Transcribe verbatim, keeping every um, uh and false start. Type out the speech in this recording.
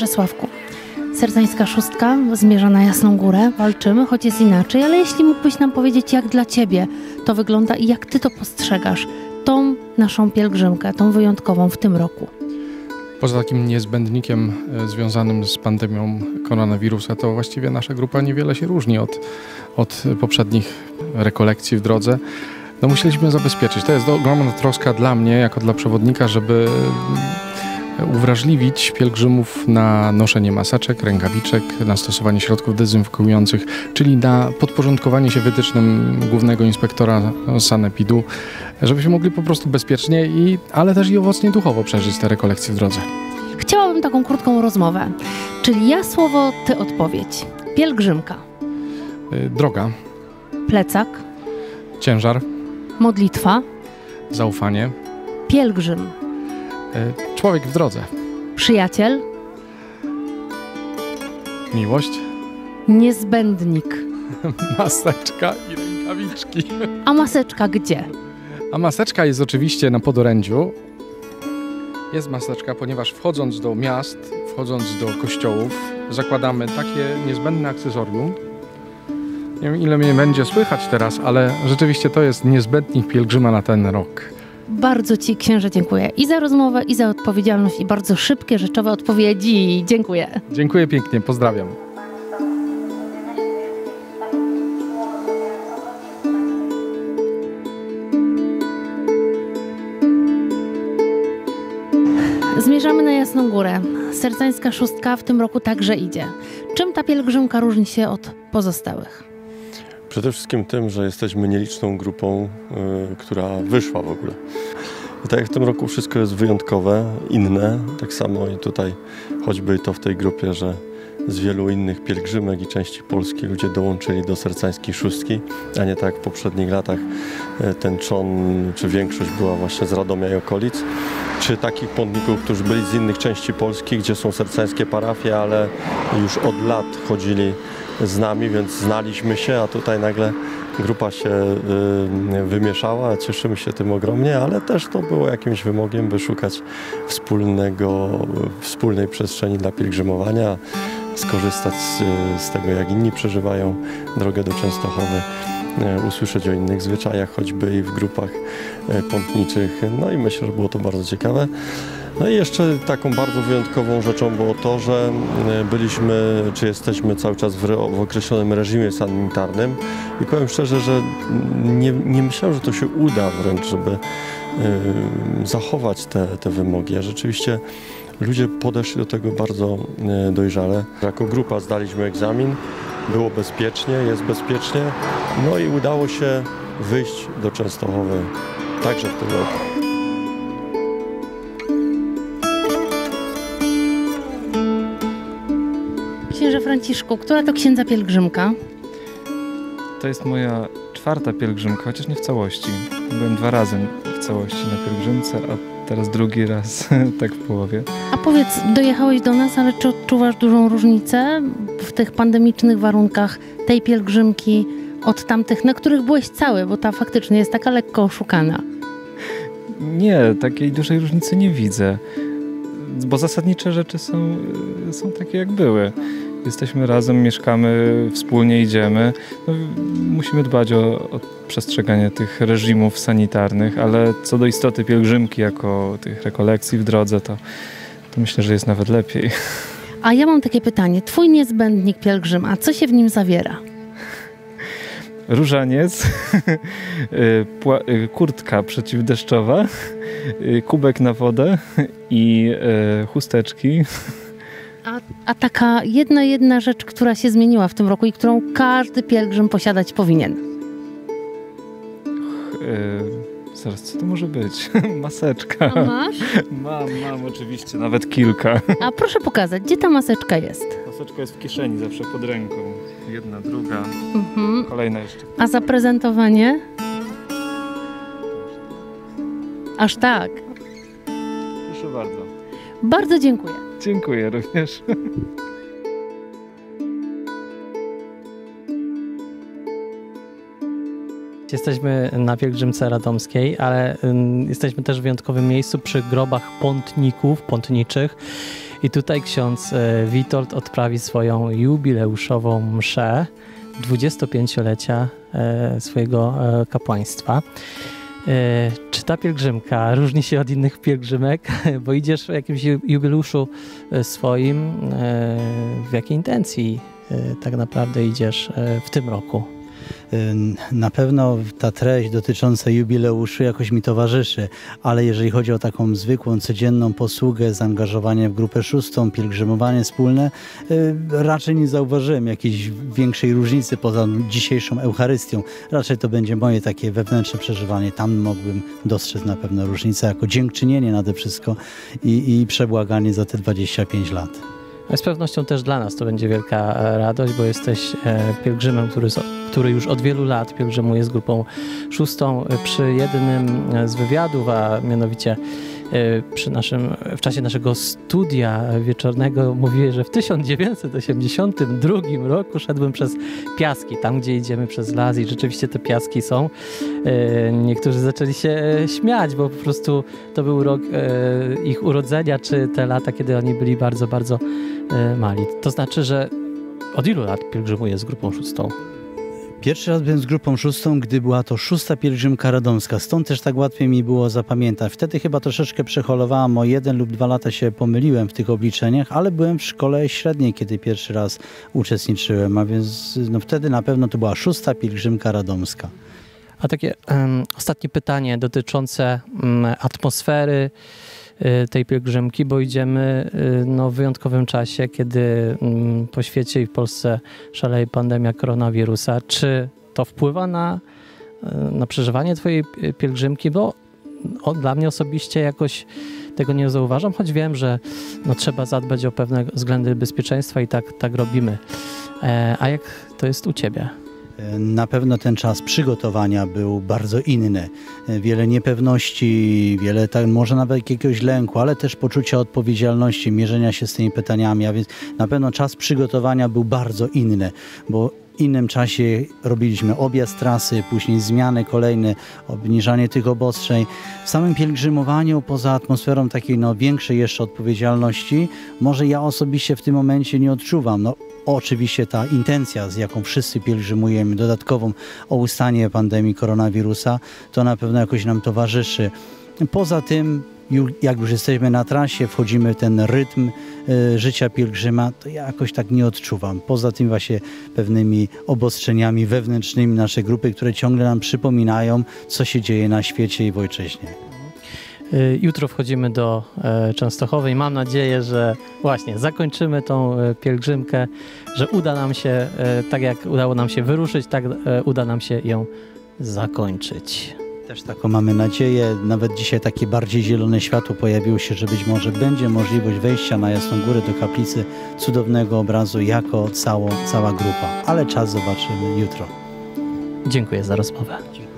Jerzy Sławku. Sercańska szóstka zmierza na Jasną Górę, walczymy, choć jest inaczej, ale jeśli mógłbyś nam powiedzieć, jak dla Ciebie to wygląda i jak Ty to postrzegasz, tą naszą pielgrzymkę, tą wyjątkową w tym roku. Poza takim niezbędnikiem związanym z pandemią koronawirusa, to właściwie nasza grupa niewiele się różni od, od poprzednich rekolekcji w drodze. No musieliśmy zabezpieczyć. To jest ogromna troska dla mnie, jako dla przewodnika, żeby uwrażliwić pielgrzymów na noszenie maseczek, rękawiczek, na stosowanie środków dezynfekujących, czyli na podporządkowanie się wytycznym Głównego Inspektora Sanepidu, żebyśmy mogli po prostu bezpiecznie, i, ale też i owocnie duchowo przeżyć te rekolekcje w drodze. Chciałabym taką krótką rozmowę, czyli ja słowo, Ty odpowiedź. Pielgrzymka. Droga. Plecak. Ciężar. Modlitwa. Zaufanie. Pielgrzym. Człowiek w drodze. Przyjaciel. Miłość. Niezbędnik. Maseczka i rękawiczki. A maseczka gdzie? A maseczka jest oczywiście na podorędziu. Jest maseczka, ponieważ wchodząc do miast, wchodząc do kościołów, zakładamy takie niezbędne akcesorium. Nie wiem, ile mnie będzie słychać teraz, ale rzeczywiście to jest niezbędnik pielgrzyma na ten rok. Bardzo Ci, księże, dziękuję i za rozmowę, i za odpowiedzialność, i bardzo szybkie, rzeczowe odpowiedzi. Dziękuję. Dziękuję pięknie, pozdrawiam. Zmierzamy na Jasną Górę. Sercańska szóstka w tym roku także idzie. Czym ta pielgrzymka różni się od pozostałych? Przede wszystkim tym, że jesteśmy nieliczną grupą, yy, która wyszła w ogóle. I tak jak w tym roku wszystko jest wyjątkowe, inne, tak samo i tutaj choćby to w tej grupie, że z wielu innych pielgrzymek i części Polski ludzie dołączyli do Sercańskiej szóstki, a nie tak jak w poprzednich latach yy, ten trzon, czy większość była właśnie z Radomia i okolic, czy takich pątników, którzy byli z innych części Polski, gdzie są sercańskie parafie, ale już od lat chodzili z nami, więc znaliśmy się, a tutaj nagle grupa się y, wymieszała. Cieszymy się tym ogromnie, ale też to było jakimś wymogiem, by szukać wspólnego, wspólnej przestrzeni dla pielgrzymowania, skorzystać z, z tego, jak inni przeżywają drogę do Częstochowy, y, usłyszeć o innych zwyczajach, choćby i w grupach y, pątniczych. No i myślę, że było to bardzo ciekawe. No i jeszcze taką bardzo wyjątkową rzeczą było to, że byliśmy, czy jesteśmy cały czas w, w określonym reżimie sanitarnym i powiem szczerze, że nie, nie myślałem, że to się uda wręcz, żeby y, zachować te, te wymogi, a rzeczywiście ludzie podeszli do tego bardzo y, dojrzale. Jako grupa zdaliśmy egzamin, było bezpiecznie, jest bezpiecznie, no i udało się wyjść do Częstochowy także w tym roku. Księże Franciszku, która to księdza pielgrzymka? To jest moja czwarta pielgrzymka, chociaż nie w całości. Byłem dwa razy w całości na pielgrzymce, a teraz drugi raz, tak w połowie. A powiedz, dojechałeś do nas, ale czy odczuwasz dużą różnicę w tych pandemicznych warunkach tej pielgrzymki od tamtych, na których byłeś cały, bo ta faktycznie jest taka lekko oszukana? Nie, takiej dużej różnicy nie widzę, bo zasadnicze rzeczy są, są takie, jak były. Jesteśmy razem, mieszkamy, wspólnie idziemy. No, musimy dbać o, o przestrzeganie tych reżimów sanitarnych, ale co do istoty pielgrzymki jako tych rekolekcji w drodze, to, to myślę, że jest nawet lepiej. A ja mam takie pytanie. Twój niezbędnik pielgrzyma, co się w nim zawiera? Różaniec, kurtka przeciwdeszczowa, kubek na wodę i chusteczki. A, a taka jedna, jedna rzecz, która się zmieniła w tym roku i którą każdy pielgrzym posiadać powinien. Yy, zaraz, co to może być? Maseczka. A masz? Mam, mam oczywiście, nawet kilka. A proszę pokazać, gdzie ta maseczka jest? Maseczka jest w kieszeni, zawsze pod ręką. Jedna, druga, mhm. Kolejna jeszcze. A zaprezentowanie? Aż tak. Proszę bardzo. Bardzo dziękuję. Dziękuję również. Jesteśmy na pielgrzymce radomskiej, ale jesteśmy też w wyjątkowym miejscu przy grobach pątników, pątniczych. I tutaj ksiądz Witold odprawi swoją jubileuszową mszę dwudziestopięciolecia swojego kapłaństwa. Czy ta pielgrzymka różni się od innych pielgrzymek? Bo idziesz w jakimś jubileuszu swoim, w jakiej intencji tak naprawdę idziesz w tym roku? Na pewno ta treść dotycząca jubileuszu jakoś mi towarzyszy, ale jeżeli chodzi o taką zwykłą, codzienną posługę, zaangażowanie w grupę szóstą, pielgrzymowanie wspólne, raczej nie zauważyłem jakiejś większej różnicy poza dzisiejszą Eucharystią. Raczej to będzie moje takie wewnętrzne przeżywanie. Tam mógłbym dostrzec na pewno różnicę jako dziękczynienie nade wszystko i, i przebłaganie za te dwadzieścia pięć lat. Z pewnością też dla nas to będzie wielka radość, bo jesteś pielgrzymem, który, który już od wielu lat pielgrzymuje z grupą szóstą. Przy jednym z wywiadów, a mianowicie przy naszym, w czasie naszego studia wieczornego mówiłeś, że w tysiąc dziewięćset osiemdziesiątym drugim roku szedłem przez piaski, tam gdzie idziemy przez las i rzeczywiście te piaski są. Niektórzy zaczęli się śmiać, bo po prostu to był rok ich urodzenia, czy te lata, kiedy oni byli bardzo, bardzo mali. To znaczy, że od ilu lat pielgrzymuję z grupą szóstą? Pierwszy raz byłem z grupą szóstą, gdy była to szósta pielgrzymka radomska, stąd też tak łatwiej mi było zapamiętać. Wtedy chyba troszeczkę przeholowałem, o jeden lub dwa lata się pomyliłem w tych obliczeniach, ale byłem w szkole średniej, kiedy pierwszy raz uczestniczyłem, a więc no, wtedy na pewno to była szósta pielgrzymka radomska. A takie um, ostatnie pytanie dotyczące um, atmosfery tej pielgrzymki, bo idziemy no, w wyjątkowym czasie, kiedy po świecie i w Polsce szaleje pandemia koronawirusa. Czy to wpływa na, na przeżywanie twojej pielgrzymki? Bo o, dla mnie osobiście jakoś tego nie zauważam, choć wiem, że no, trzeba zadbać o pewne względy bezpieczeństwa i tak, tak robimy. E, a jak to jest u ciebie? Na pewno ten czas przygotowania był bardzo inny. Wiele niepewności, wiele tak, może nawet jakiegoś lęku, ale też poczucia odpowiedzialności, mierzenia się z tymi pytaniami, a więc na pewno czas przygotowania był bardzo inny, bo w innym czasie robiliśmy objazd trasy, później zmiany kolejne, obniżanie tych obostrzeń. W samym pielgrzymowaniu, poza atmosferą takiej no, większej jeszcze odpowiedzialności, może ja osobiście w tym momencie nie odczuwam. No, oczywiście ta intencja, z jaką wszyscy pielgrzymujemy, dodatkową o ustanie pandemii koronawirusa, to na pewno jakoś nam towarzyszy. Poza tym, jak już jesteśmy na trasie, wchodzimy w ten rytm y, życia pielgrzyma, to ja jakoś tak nie odczuwam. Poza tym właśnie pewnymi obostrzeniami wewnętrznymi naszej grupy, które ciągle nam przypominają, co się dzieje na świecie i w ojczyźnie. Jutro wchodzimy do Częstochowy i mam nadzieję, że właśnie zakończymy tą pielgrzymkę, że uda nam się, tak jak udało nam się wyruszyć, tak uda nam się ją zakończyć. Też taką mamy nadzieję. Nawet dzisiaj takie bardziej zielone światło pojawiło się, że być może będzie możliwość wejścia na Jasną Górę do kaplicy cudownego obrazu jako cało, cała grupa. Ale czas zobaczymy jutro. Dziękuję za rozmowę.